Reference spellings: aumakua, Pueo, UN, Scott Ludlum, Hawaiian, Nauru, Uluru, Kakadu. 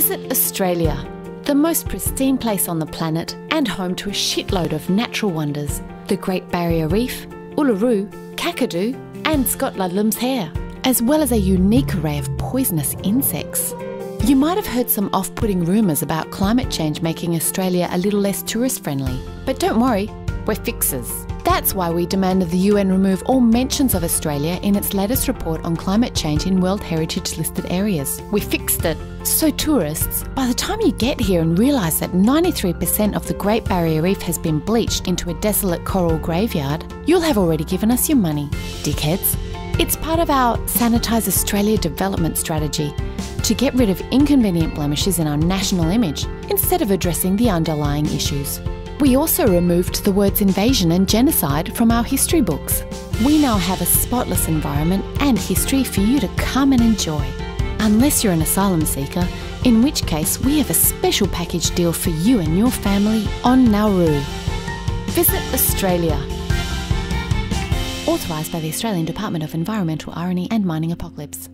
Visit Australia, the most pristine place on the planet and home to a shitload of natural wonders, the Great Barrier Reef, Uluru, Kakadu and Scott Ludlum's hare, as well as a unique array of poisonous insects. You might have heard some off-putting rumours about climate change making Australia a little less tourist-friendly, but don't worry, we're fixers. That's why we demanded the UN remove all mentions of Australia in its latest report on climate change in World Heritage listed areas. We fixed it. So tourists, by the time you get here and realise that 93% of the Great Barrier Reef has been bleached into a desolate coral graveyard, you'll have already given us your money, dickheads. It's part of our Sanitise Australia development strategy to get rid of inconvenient blemishes in our national image instead of addressing the underlying issues. We also removed the words invasion and genocide from our history books. We now have a spotless environment and history for you to come and enjoy. Unless you're an asylum seeker, in which case we have a special package deal for you and your family on Nauru. Visit Australia. Authorised by the Australian Department of Environmental, Irony and Mining Apocalypse.